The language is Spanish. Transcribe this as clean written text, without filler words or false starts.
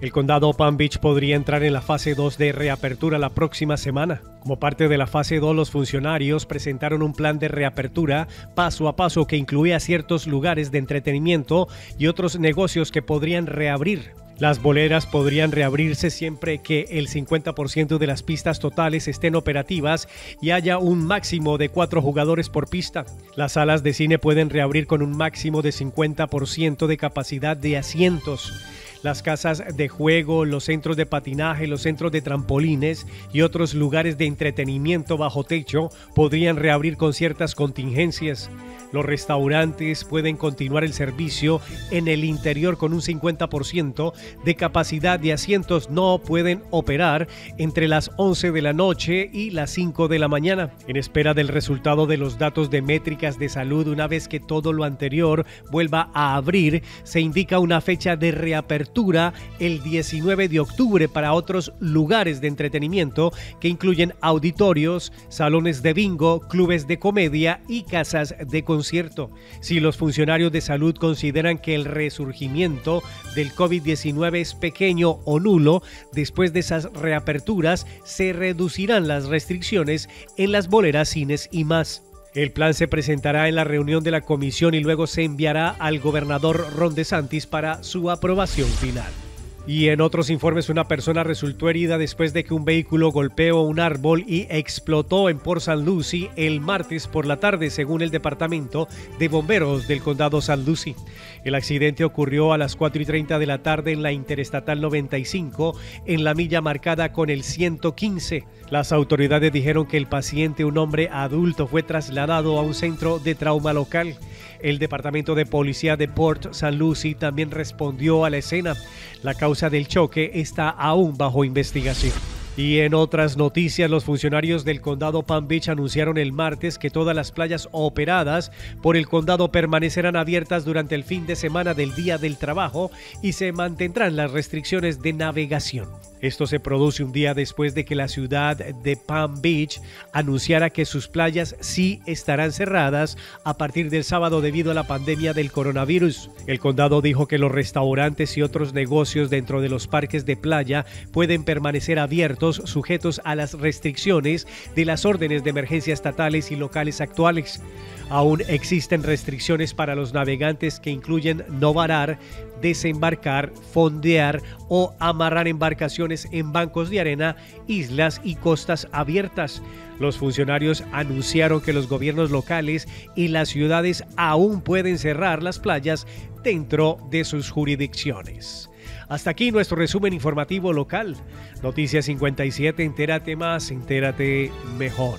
El condado Palm Beach podría entrar en la fase 2 de reapertura la próxima semana. Como parte de la fase 2, los funcionarios presentaron un plan de reapertura paso a paso que incluía ciertos lugares de entretenimiento y otros negocios que podrían reabrir. Las boleras podrían reabrirse siempre que el 50% de las pistas totales estén operativas y haya un máximo de 4 jugadores por pista. Las salas de cine pueden reabrir con un máximo de 50% de capacidad de asientos. Las casas de juego, los centros de patinaje, los centros de trampolines y otros lugares de entretenimiento bajo techo podrían reabrir con ciertas contingencias. Los restaurantes pueden continuar el servicio en el interior con un 50% de capacidad de asientos. No pueden operar entre las 11 de la noche y las 5 de la mañana. En espera del resultado de los datos de métricas de salud, una vez que todo lo anterior vuelva a abrir, se indica una fecha de reapertura el 19 de octubre para otros lugares de entretenimiento que incluyen auditorios, salones de bingo, clubes de comedia y casas de concierto. Si los funcionarios de salud consideran que el resurgimiento del COVID-19 es pequeño o nulo, después de esas reaperturas se reducirán las restricciones en las boleras, cines y más. El plan se presentará en la reunión de la comisión y luego se enviará al gobernador Ron DeSantis para su aprobación final. Y en otros informes, una persona resultó herida después de que un vehículo golpeó un árbol y explotó en Port St. Lucie el martes por la tarde, según el Departamento de Bomberos del Condado St. Lucie. El accidente ocurrió a las 4:30 de la tarde en la Interestatal 95, en la milla marcada con el 115. Las autoridades dijeron que el paciente, un hombre adulto, fue trasladado a un centro de trauma local. El Departamento de Policía de Port St. Lucie también respondió a la escena. La causa del choque está aún bajo investigación. Y en otras noticias, los funcionarios del condado Palm Beach anunciaron el martes que todas las playas operadas por el condado permanecerán abiertas durante el fin de semana del Día del Trabajo y se mantendrán las restricciones de navegación. Esto se produce un día después de que la ciudad de Palm Beach anunciara que sus playas sí estarán cerradas a partir del sábado debido a la pandemia del coronavirus. El condado dijo que los restaurantes y otros negocios dentro de los parques de playa pueden permanecer abiertos, sujetos a las restricciones de las órdenes de emergencia estatales y locales actuales. Aún existen restricciones para los navegantes que incluyen no varar, desembarcar, fondear o amarrar embarcaciones en bancos de arena, islas y costas abiertas. Los funcionarios anunciaron que los gobiernos locales y las ciudades aún pueden cerrar las playas dentro de sus jurisdicciones. Hasta aquí nuestro resumen informativo local. Noticias 57, entérate más, entérate mejor.